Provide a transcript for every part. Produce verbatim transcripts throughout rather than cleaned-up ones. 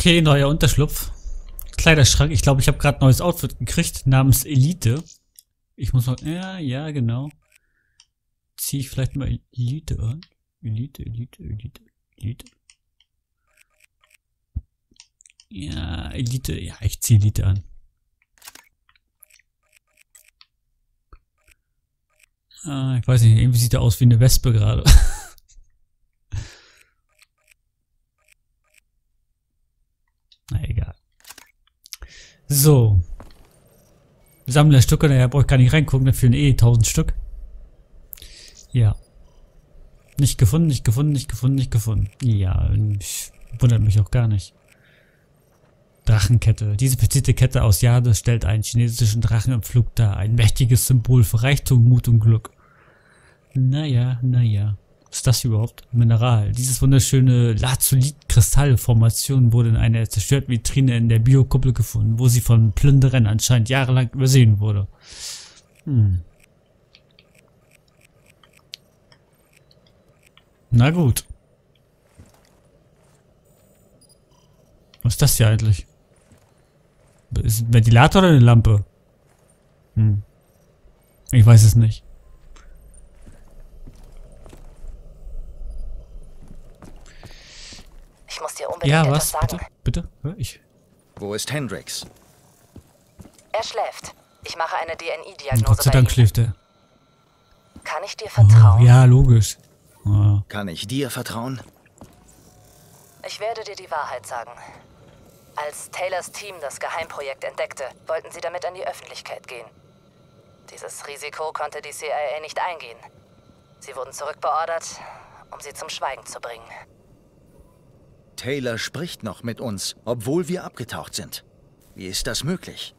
Okay, neuer Unterschlupf. Kleiderschrank. Ich glaube, ich habe gerade ein neues Outfit gekriegt, namens Elite. Ich muss noch... Ja, ja, genau. Ziehe ich vielleicht mal Elite an. Elite, Elite, Elite, Elite. Ja, Elite. Ja, ich ziehe Elite an. Ah, ich weiß nicht, irgendwie sieht er aus wie eine Wespe gerade. Na egal. So. Sammlerstücke, daher brauche ich gar nicht reingucken, da fehlen eh tausend Stück. Ja. Nicht gefunden, nicht gefunden, nicht gefunden, nicht gefunden. Ja, ich wundert mich auch gar nicht. Drachenkette. Diese petite Kette aus Jade stellt einen chinesischen Drachen im Flug dar. Ein mächtiges Symbol für Reichtum, Mut und Glück. Naja, naja. Was ist das überhaupt? Mineral. Dieses wunderschöne Lazulit-Kristallformation wurde in einer zerstörten Vitrine in der Biokuppel gefunden, wo sie von Plünderern anscheinend jahrelang übersehen wurde. Hm. Na gut. Was ist das hier eigentlich? Ist ein Ventilator oder eine Lampe? Hm. Ich weiß es nicht. Ich muss dir unbedingt ja, etwas was? sagen. Bitte? Bitte? Ich. Wo ist Hendrix? Er schläft. Ich mache eine D N I-Diagnose. Gott sei Dank schläft er. Kann ich dir vertrauen? Oh, ja, logisch. Oh. Kann ich dir vertrauen? Ich werde dir die Wahrheit sagen. Als Taylors Team das Geheimprojekt entdeckte, wollten sie damit an die Öffentlichkeit gehen. Dieses Risiko konnte die C I A nicht eingehen. Sie wurden zurückbeordert, um sie zum Schweigen zu bringen. Taylor spricht noch mit uns, obwohl wir abgetaucht sind. Wie ist das möglich?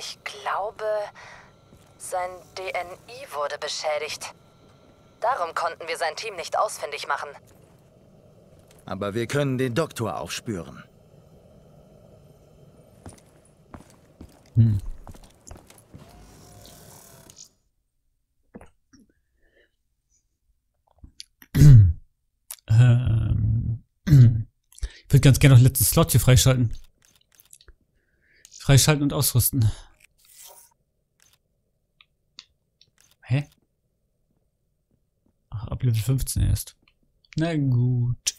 Ich glaube, sein D N I wurde beschädigt. Darum konnten wir sein Team nicht ausfindig machen. Aber wir können den Doktor aufspüren. Hm. ähm. Ich würde ganz gerne noch den letzten Slot hier freischalten. Freischalten und ausrüsten. Hä? Ach, ab Level fünfzehn erst. Na gut.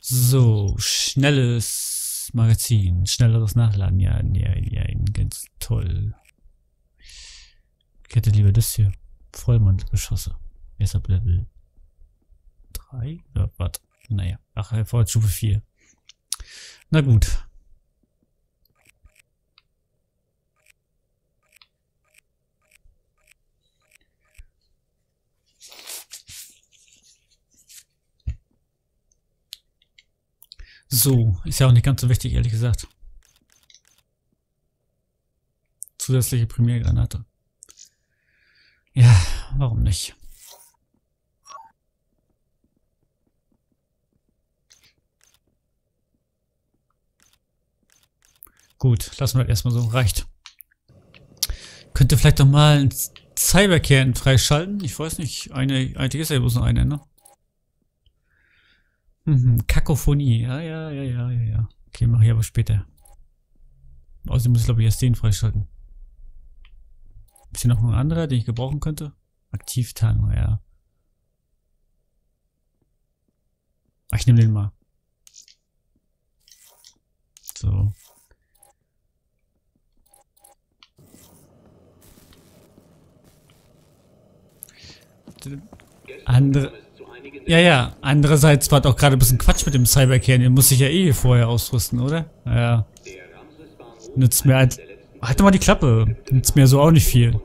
So, schnelles Magazin. Schnelleres Nachladen. Ja, ja, ja, ganz toll. Ich hätte lieber das hier. Vollmondgeschosse. Erst ab Level drei? Ja, warte. Naja. Ach, Vorhaltsstufe vier. Na gut. So, ist ja auch nicht ganz so wichtig, ehrlich gesagt. Zusätzliche Primärgranate. Ja, warum nicht? Gut, lassen wir das erstmal so. Reicht. Könnte vielleicht noch mal einen Cyberkern freischalten. Ich weiß nicht, eine, eigentlich ist ja bloß noch eine, ne? Kakophonie, ja, ja, ja, ja, ja, ja. Okay, mache ich aber später. Außerdem muss ich, glaube ich, erst den freischalten. Ist hier noch ein anderer, den ich gebrauchen könnte? Aktivtarnung, ja. Ach, ich nehme den mal. So. Andere... Ja, ja. Andererseits war doch gerade ein bisschen Quatsch mit dem Cyberkern. Den muss ich ja eh vorher ausrüsten, oder? Ja. Nützt mir halt... Halt doch mal die Klappe. Nützt mir so auch nicht viel.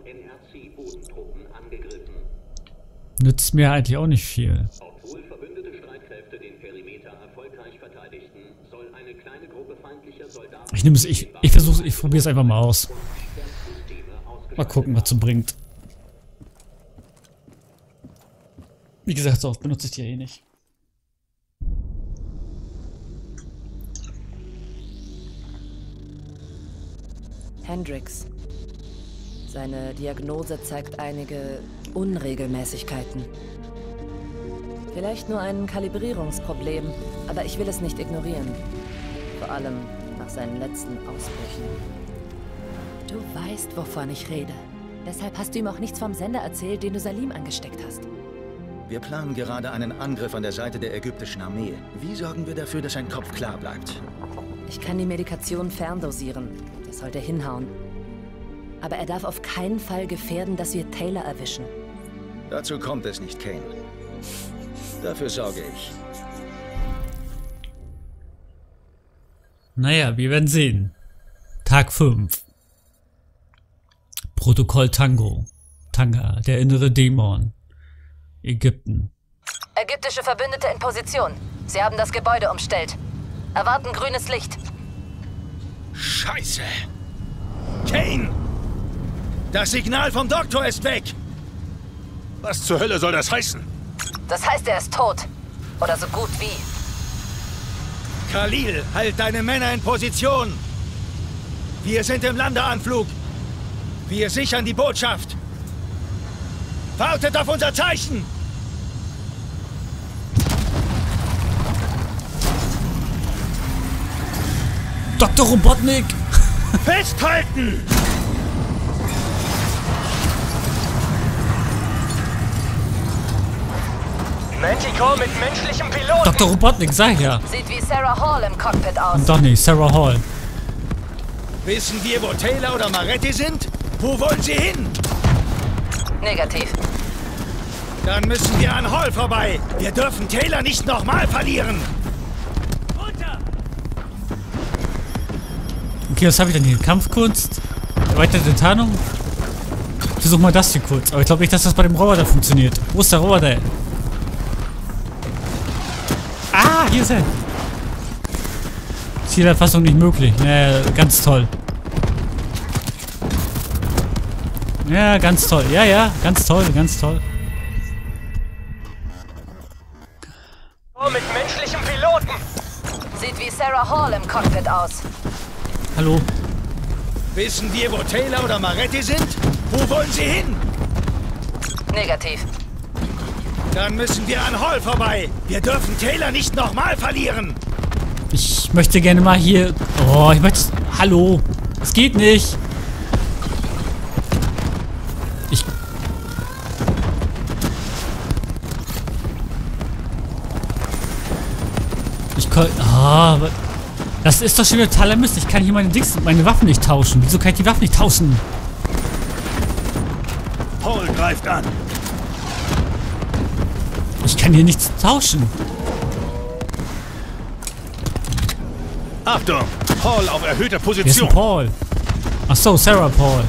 Nützt mir eigentlich auch nicht viel. Obwohl verbündete Streitkräfte den Perimeter erfolgreich verteidigten, soll eine kleine Gruppe feindlicher Soldaten... Ich nehme es... Ich, ich versuche Ich probiere es einfach mal aus. Mal gucken, was es bringt. Wie gesagt, so oft benutze ich die ja eh nicht. Hendrix. Seine Diagnose zeigt einige Unregelmäßigkeiten. Vielleicht nur ein Kalibrierungsproblem, aber ich will es nicht ignorieren. Vor allem nach seinen letzten Ausbrüchen. Du weißt, wovon ich rede. Deshalb hast du ihm auch nichts vom Sender erzählt, den du Salim angesteckt hast. Wir planen gerade einen Angriff an der Seite der ägyptischen Armee. Wie sorgen wir dafür, dass sein Kopf klar bleibt? Ich kann die Medikation ferndosieren. Das sollte hinhauen. Aber er darf auf keinen Fall gefährden, dass wir Taylor erwischen. Dazu kommt es nicht, Kane. Dafür sorge ich. Naja, wir werden sehen. Tag fünf. Protokoll Tango. Tanga, der innere Dämon. Ägypten. Ägyptische Verbündete in Position. Sie haben das Gebäude umstellt. Erwarten grünes Licht. Scheiße! Kane! Das Signal vom Doktor ist weg! Was zur Hölle soll das heißen? Das heißt, er ist tot. Oder so gut wie. Khalil, halt deine Männer in Position! Wir sind im Landeanflug! Wir sichern die Botschaft! Wartet auf unser Zeichen! Doktor Robotnik! Festhalten! Manticore mit menschlichem Piloten. Doktor Robotnik, sei her. Sieht wie Sarah Hall im Cockpit aus. Und doch nicht, Sarah Hall. Wissen wir, wo Taylor oder Maretti sind? Wo wollen sie hin? Negativ. Dann müssen wir an Hall vorbei. Wir dürfen Taylor nicht nochmal verlieren. Runter! Okay, was habe ich denn hier? Kampfkunst? Erweiterte Tarnung? Versuch mal das hier kurz. Aber ich glaube nicht, dass das bei dem Roboter funktioniert. Wo ist der Roboter? Ah, hier ist er. Zielerfassung nicht möglich. Naja, ganz toll. Ja, ganz toll. Ja, ja, ganz toll, ganz toll. Oh, mit menschlichem Piloten. Sieht wie Sarah Hall im Cockpit aus. Hallo. Wissen wir, wo Taylor oder Maretti sind? Wo wollen sie hin? Negativ. Dann müssen wir an Hall vorbei. Wir dürfen Taylor nicht nochmal verlieren. Ich möchte gerne mal hier... Oh, ich möchte... Hallo. Es geht nicht. Ich... Ich kann... Ah, oh, das ist doch schon totaler Mist. Ich kann hier meine Dings, meine Waffen nicht tauschen. Wieso kann ich die Waffen nicht tauschen? Hall greift an. Ich kann hier nichts tauschen. Achtung! Paul auf erhöhter Position. Hier ist Paul. Ach so, Sarah Paul.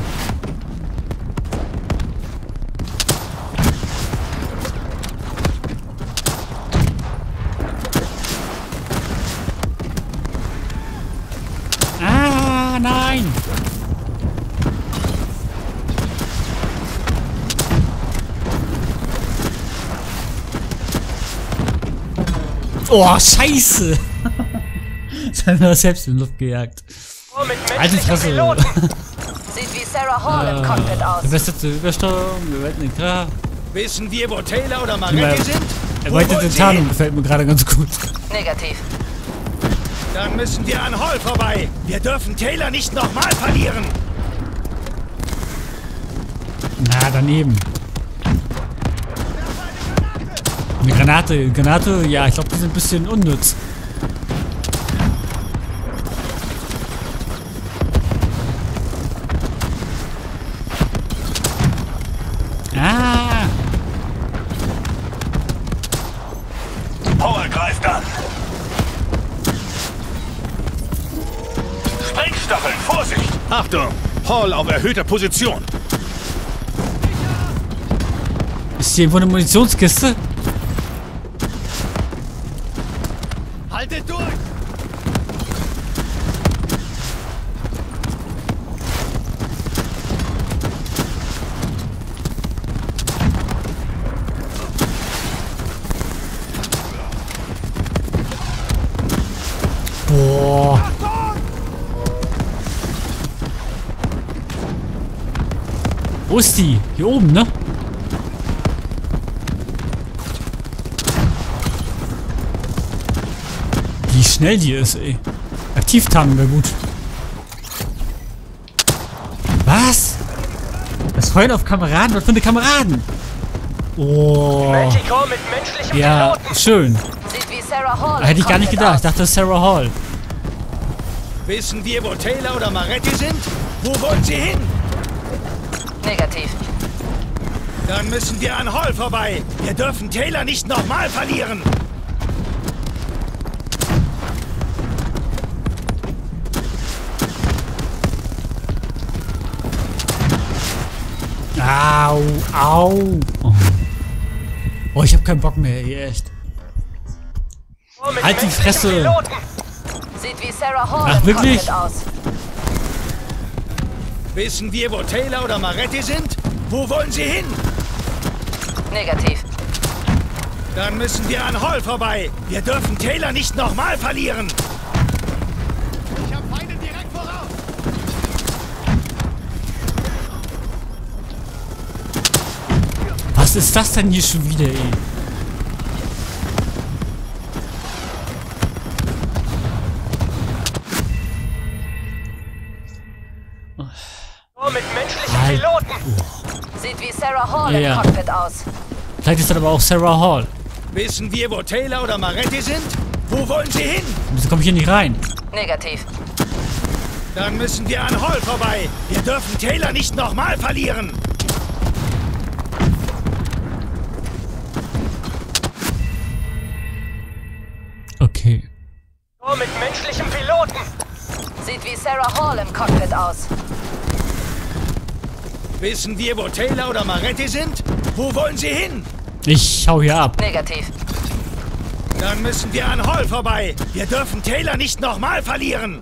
Ah, nein! Oh, scheiße! Das haben wir selbst in Luft gejagt. Oh, mit alte Fresse. Sieht wie Sarah Hall ah, im Cockpit aus. Verbesserte Übersteuerung, wir werden den Graf. Wissen wir, wo Taylor oder Maretti sind? Erweiterte Tarnung gefällt mir gerade ganz gut. Negativ. Dann müssen wir an Hall vorbei. Wir dürfen Taylor nicht nochmal verlieren. Na, daneben. Eine Granate, Granate, ja, ich glaube, die sind ein bisschen unnütz. Ah! Paul greift an! Sprengstacheln, Vorsicht! Achtung! Paul auf erhöhter Position! Ist hier irgendwo eine Munitionskiste? Haltet durch! Boah! Wo ist die? Hier oben, ne? schnell die ist, ey. Aktiv-Tarnen wäre gut. Was? Das Feuer auf Kameraden? Was für eine Kameraden? Oh. Manticore mit menschlichem ja, Piloten. Schön. Sieht wie Sarah Hall. Hätte ich gar nicht gedacht. Ich dachte, das ist Sarah Hall. Wissen wir, wo Taylor oder Maretti sind? Wo wollen sie hin? Negativ. Dann müssen wir an Hall vorbei. Wir dürfen Taylor nicht nochmal verlieren. Au, au. Oh, oh ich hab keinen Bock mehr, ey, echt. Halt die Fresse. Sieht wie Sarah Hall. Ach, wirklich? Wissen wir, wo Taylor oder Maretti sind? Wo wollen sie hin? Negativ. Dann müssen wir an Hall vorbei. Wir dürfen Taylor nicht nochmal verlieren. Ich hab Feinde direkt voraus. Was ist das denn hier schon wieder, ey? Hall im Cockpit aus. Vielleicht ist das aber auch Sarah Hall. Wissen wir, wo Taylor oder Maretti sind? Wo wollen sie hin? Wieso komme ich hier nicht rein? Negativ. Dann müssen wir an Hall vorbei. Wir dürfen Taylor nicht nochmal verlieren. Okay. Nur mit menschlichem Piloten. Sieht wie Sarah Hall im Cockpit aus. Wissen wir, wo Taylor oder Maretti sind? Wo wollen sie hin? Ich hau hier ab. Negativ. Dann müssen wir an Hall vorbei. Wir dürfen Taylor nicht nochmal verlieren.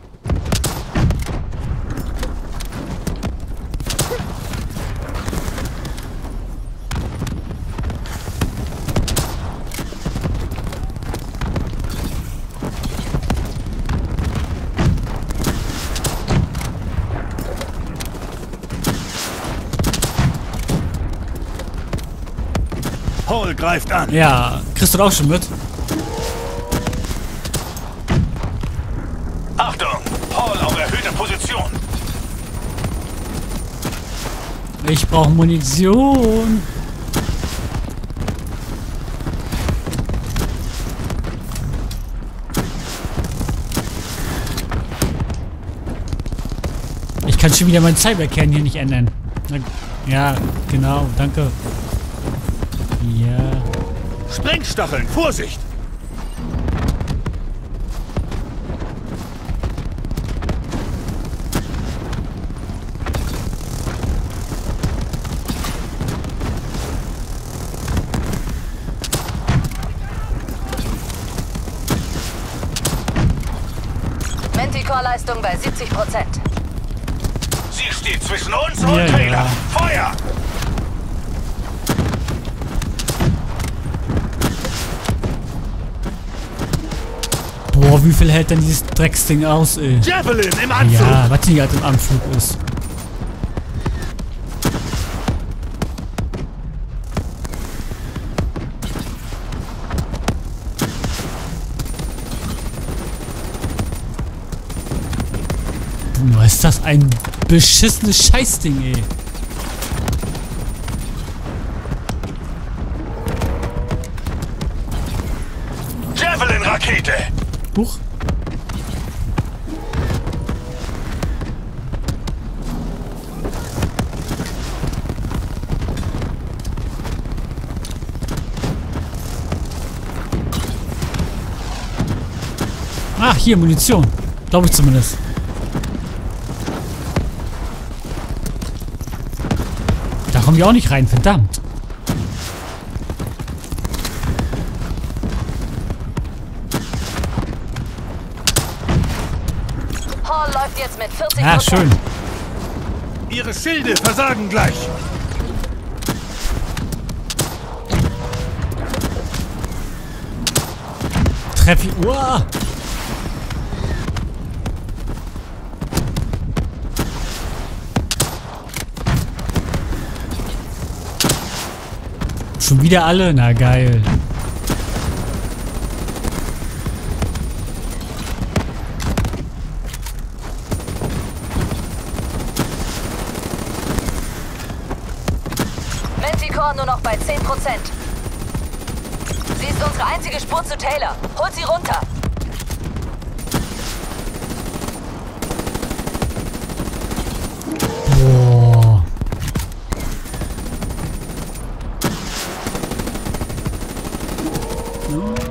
Hall greift an. Ja, kriegst du auch schon mit. Achtung, Hall auf erhöhte Position. Ich brauche Munition. Ich kann schon wieder meinen Cyberkern hier nicht ändern. Ja, genau, danke. Ja. Sprengstacheln, Vorsicht! Manticore-Leistung bei siebzig Prozent. Sie steht zwischen uns und ja, Taylor. Ja. Feuer! Boah, wie viel hält denn dieses Drecksding aus, ey? Javelin im Anflug! Ja, was die halt im Anflug ist. Boah, ist das ein beschissenes Scheißding, ey. Javelin-Rakete! Huch. Ah, hier Munition. Glaube ich zumindest. Da kommen wir auch nicht rein, verdammt. Ah, schön. Ihre Schilde versagen gleich. Treffi. Uah. Schon wieder alle? Na geil. Manticore nur noch bei zehn Prozent. Sie ist unsere einzige Spur zu Taylor. Holt sie runter! Boah.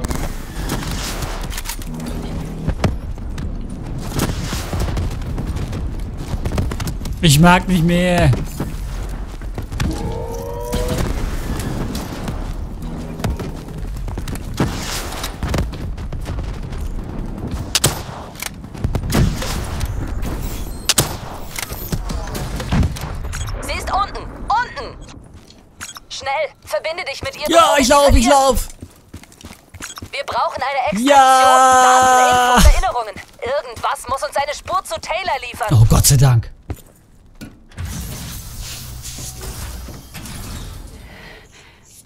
Ich mag nicht mehr. Ich lauf, ich lauf! Wir brauchen eine Expedition. Ja! Daten, Infos, Erinnerungen. Irgendwas muss uns eine Spur zu Taylor liefern. Oh, Gott sei Dank.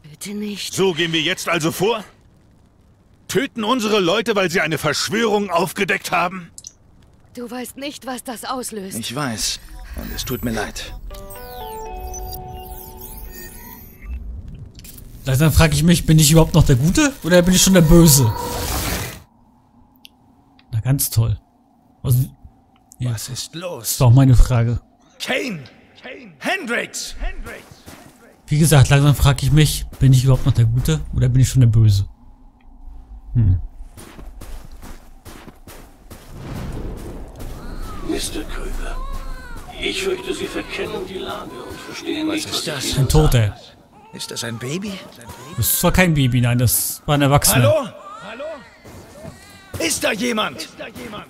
Bitte nicht. So gehen wir jetzt also vor? Töten unsere Leute, weil sie eine Verschwörung aufgedeckt haben? Du weißt nicht, was das auslöst. Ich weiß. Und es tut mir leid. Dann frage ich mich, bin ich überhaupt noch der Gute oder bin ich schon der Böse? Na, ganz toll. Was, ja, was ist los? Ist auch meine Frage. Kane! Kane! Hendrix! Hendrix! Wie gesagt, langsam frage ich mich, bin ich überhaupt noch der Gute oder bin ich schon der Böse? Hm. Mister Krüger, ich fürchte, Sie verkennen die Lage und verstehen nicht, was ist das? Ein Toter. Ist das ein Baby? Das war kein Baby, nein, das war ein Erwachsener. Hallo? Hallo? Ist da jemand? Ist da jemand?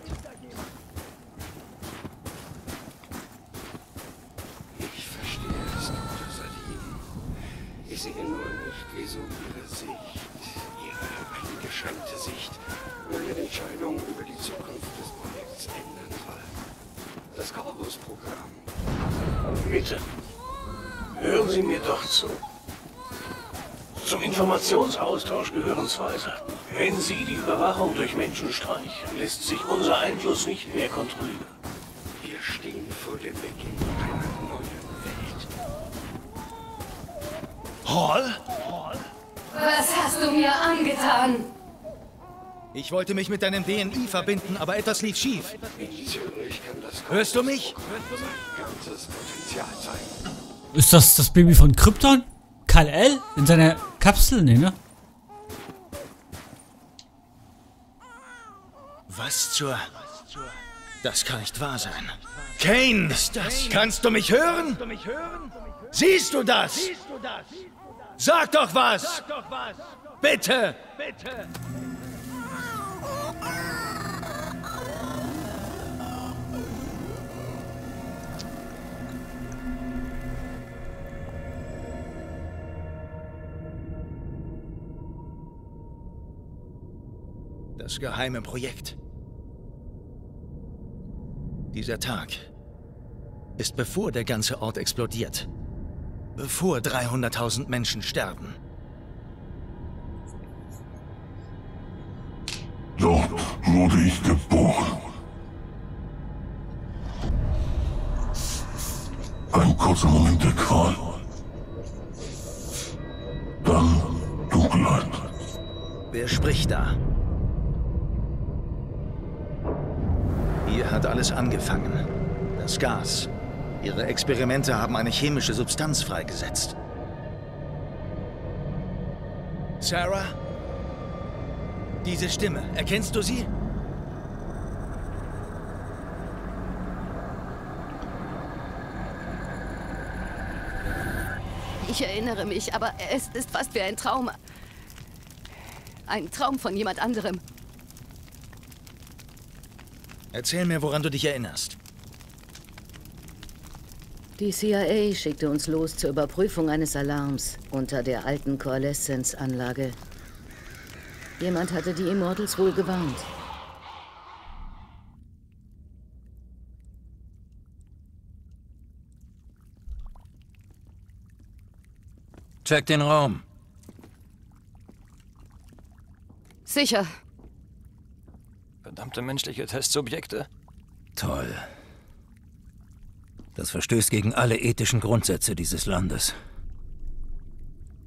Ich verstehe es, Doktor Salim. Ich sehe nur nicht, wieso Ihre Sicht, Ihre eingeschränkte Sicht, meine Entscheidung über die Zukunft des Projekts ändern soll. Das Corbus-Programm. Bitte, hören Sie mir doch zu. Zum Informationsaustausch gehören zwei Sachen. Wenn Sie die Überwachung durch Menschen streichen, lässt sich unser Einfluss nicht mehr kontrollieren. Wir stehen vor dem Beginn einer neuen Welt. Hall? Hall? Was hast du mir angetan? Ich wollte mich mit deinem D N I verbinden, aber etwas lief schief. In Zürich kann das Hörst du mich? Sein ganzes Potenzial zeigen. Ist das das Baby von Krypton? Kal-El? In seiner Kapsel? Nee, ne? Was zur... Das kann nicht wahr sein. Kane! Ist das? Kannst du mich hören? Siehst du das? Sag doch was! Bitte! Bitte! Das geheime Projekt. Dieser Tag ist bevor der ganze Ort explodiert. Bevor dreihunderttausend Menschen sterben. Dort wurde ich geboren. Ein kurzer Moment der Qual. Dann Dunkelheit. Wer spricht da? Hier hat alles angefangen. Das Gas. Ihre Experimente haben eine chemische Substanz freigesetzt. Sarah? Diese Stimme, erkennst du sie? Ich erinnere mich, aber es ist fast wie ein Traum. Ein Traum von jemand anderem. Erzähl mir, woran du dich erinnerst. Die C I A schickte uns los zur Überprüfung eines Alarms unter der alten Coalescence-Anlage. Jemand hatte die Immortals wohl gewarnt. Check den Raum. Sicher. Verdammte menschliche Testsubjekte. Toll. Das verstößt gegen alle ethischen Grundsätze dieses Landes.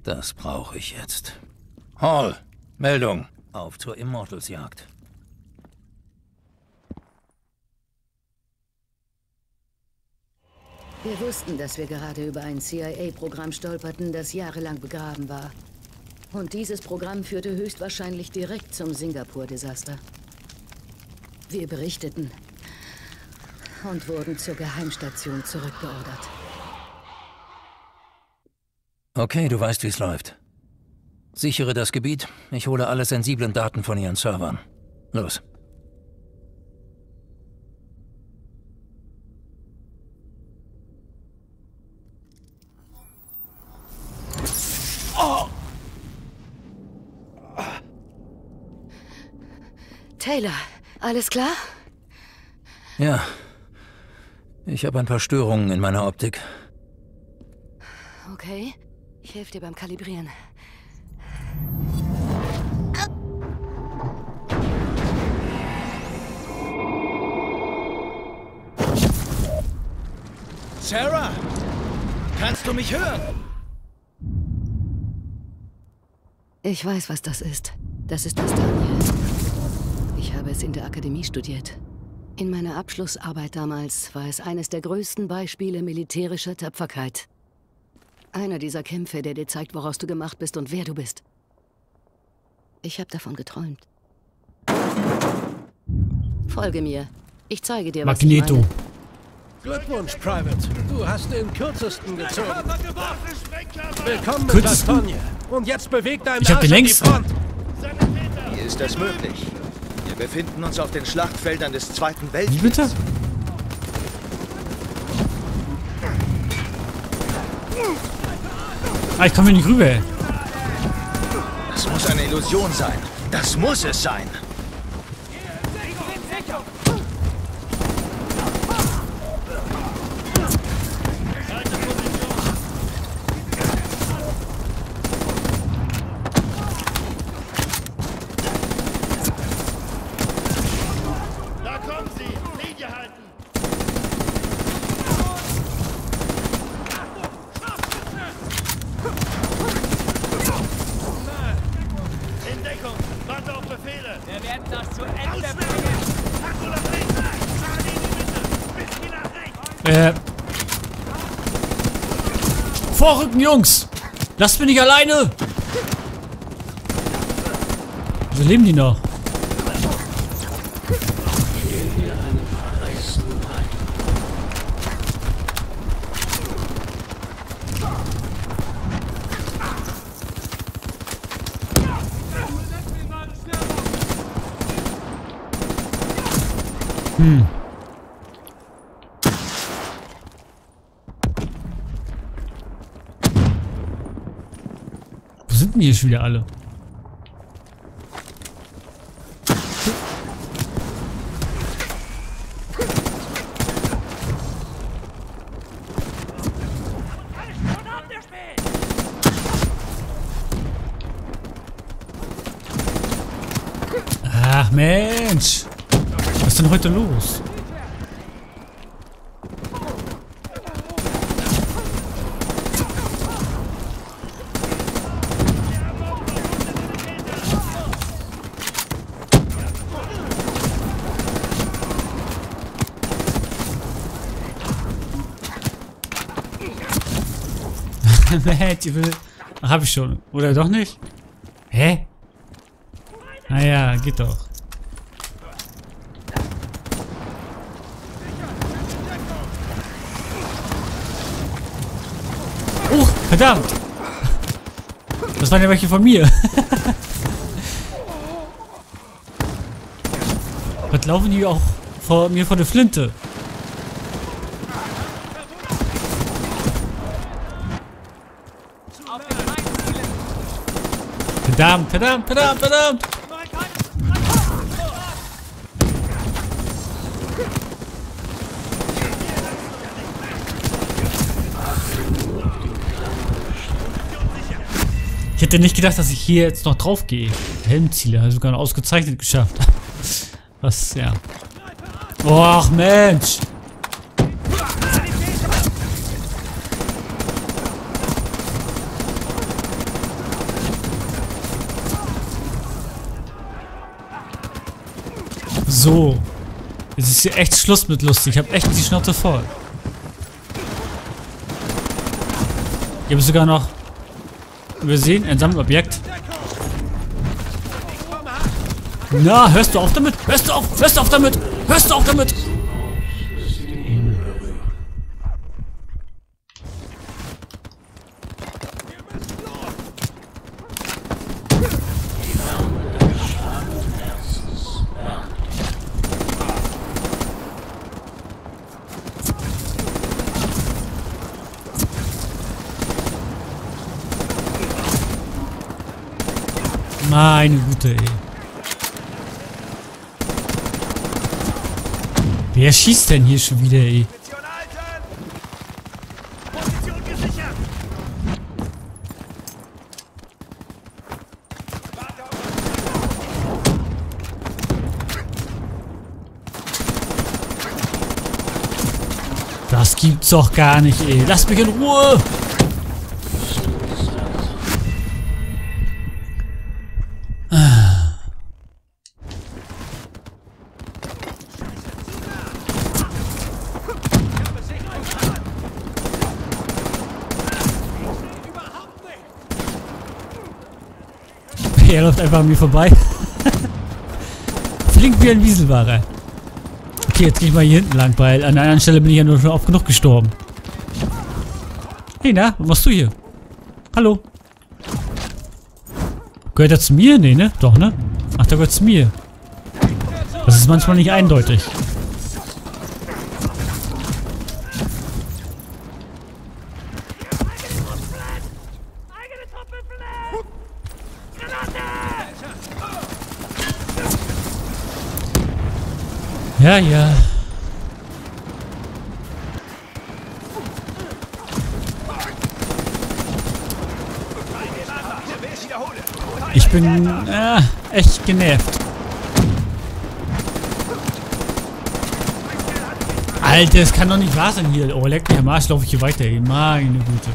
Das brauche ich jetzt. Hall, Meldung. Auf zur Immortals-Jagd. Wir wussten, dass wir gerade über ein C I A-Programm stolperten, das jahrelang begraben war. Und dieses Programm führte höchstwahrscheinlich direkt zum Singapur-Desaster. Wir berichteten und wurden zur Geheimstation zurückgeordert. Okay, du weißt, wie es läuft. Sichere das Gebiet, ich hole alle sensiblen Daten von ihren Servern. Los. Oh! Taylor, alles klar? Ja. Ich habe ein paar Störungen in meiner Optik. Okay. Ich helfe dir beim Kalibrieren. Sarah, kannst du mich hören? Ich weiß, was das ist. Das ist das Daniel. Ich habe es in der Akademie studiert. In meiner Abschlussarbeit damals war es eines der größten Beispiele militärischer Tapferkeit. Einer dieser Kämpfe, der dir zeigt, woraus du gemacht bist und wer du bist. Ich habe davon geträumt. Folge mir. Ich zeige dir, was ich meine. Glückwunsch, Private. Du hast den kürzesten gezogen. Willkommen mit Lasagne. Und jetzt bewegt dein Arsch in die Front. Wie ist das möglich? Wir befinden uns auf den Schlachtfeldern des Zweiten Weltkriegs. Wie bitte? Ah, ich komme nicht rüber. Das muss eine Illusion sein. Das muss es sein. Vorrücken, Jungs! Lasst mich nicht alleine! Wieso leben die noch? Hm. Hier schon wieder alle. Ach Mensch, was ist denn heute los? Ach, hab ich schon. Oder doch nicht? Hä? Naja, geht doch. Oh, verdammt! Das waren ja welche von mir. Was laufen die auch vor mir vor der Flinte? Verdammt, verdammt, verdammt, verdammt! Ich hätte nicht gedacht, dass ich hier jetzt noch drauf gehe. Helmziele, also sogar noch ausgezeichnet geschafft. Was, ja. Och, Mensch! So. Es ist hier echt Schluss mit Lust. Ich habe echt die Schnauze voll. Hier habe ich sogar noch übersehen. Ein Sammelobjekt. Na, hörst du auf damit? Hörst du auf? Hörst du auf damit? Hörst du auf damit? Meine Güte, ey. Wer schießt denn hier schon wieder, ey? Das gibt's doch gar nicht, ey. Lasst mich in Ruhe! Er läuft einfach an mir vorbei. Flink wie ein Wieselware. Okay, jetzt gehe ich mal hier hinten lang, weil an einer anderen Stelle bin ich ja nur schon oft genug gestorben. Hey, na, was machst du hier? Hallo. Gehört er zu mir? Nee, ne? Doch, ne? Ach, der gehört zu mir. Das ist manchmal nicht eindeutig. Ja, ja. Ich bin äh, echt genervt. Alter, es kann doch nicht wahr sein hier. Oh, leck mich am Arsch, laufe ich hier weiter. Meine Güte.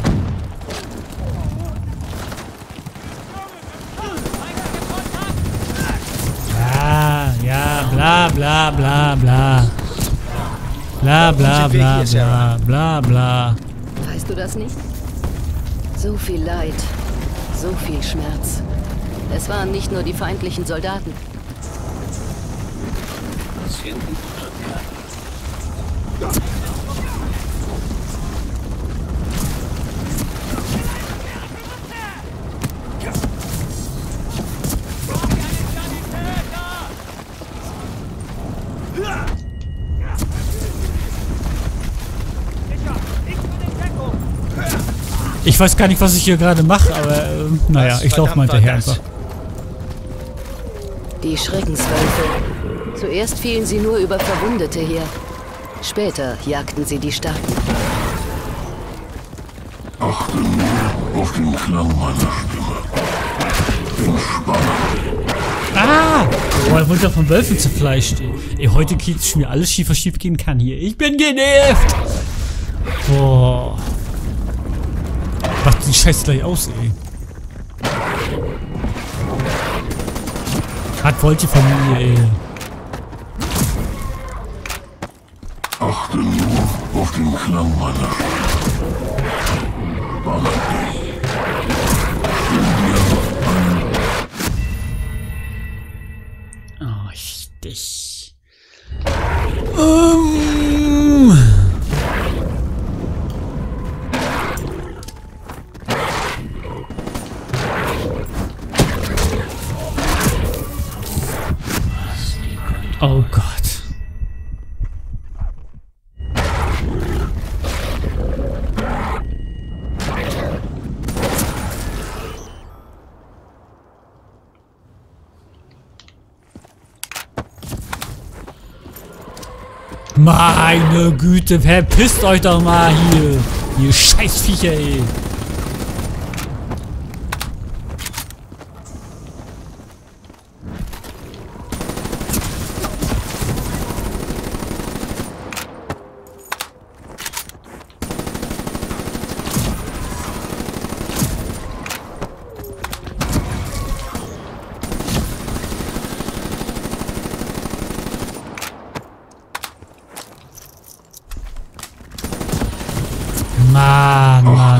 Bla bla bla bla. Bla bla bla bla bla bla. Weißt du das nicht? So viel Leid, so viel Schmerz. Es waren nicht nur die feindlichen Soldaten. Ich weiß gar nicht, was ich hier gerade mache, aber ähm, naja, ich laufe mal hinterher einfach. Die Schreckenswölfe. Zuerst fielen sie nur über Verwundete her. Später jagten sie die Starken. Achte nur auf den Klang meiner Stimme. Den Spann. Ah! Oh, er wurde ja von Wölfen zerfleischt. Ey, heute geht's mir alles schief, was schief gehen kann hier. Ich bin genervt! Boah. Macht die Scheiße gleich aus, ey. Hat wollte die Familie, ey. Achte nur auf den Klang meiner Stimme. Banner dich. Stimm dir ein. Oh, ich dich. Um. Oh Gott. Meine Güte, verpisst euch doch mal hier, ihr Scheißviecher, ey.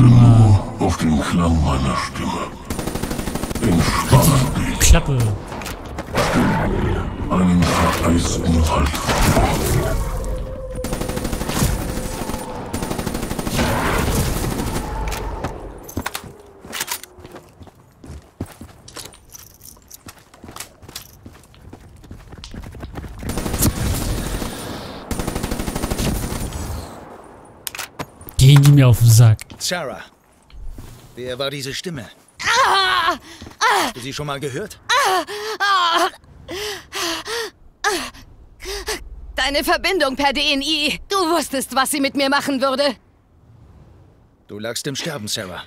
achte nur auf den Klang meiner Stimme. Entspannen dich. Klappe. Stimme einen vereisten Wald vor. Gehen die mir auf den Sack. Sarah, wer war diese Stimme? Ah, ah, Hast du sie schon mal gehört? Ah, ah, ah, deine Verbindung per D N I. Du wusstest, was sie mit mir machen würde. Du lagst im Sterben, Sarah.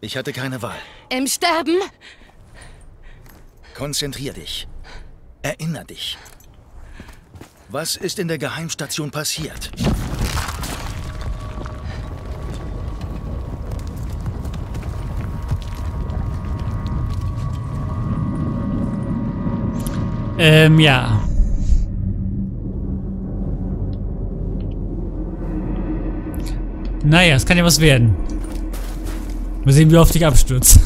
Ich hatte keine Wahl. Im Sterben? Konzentrier dich. Erinner dich. Was ist in der Geheimstation passiert? Ähm, ja. Naja, es kann ja was werden. Mal sehen, wie oft ich abstürze.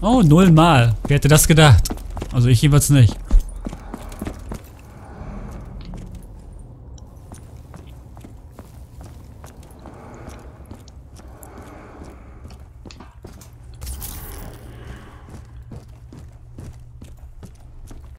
Oh, null mal. Wer hätte das gedacht? Also ich jedenfalls nicht.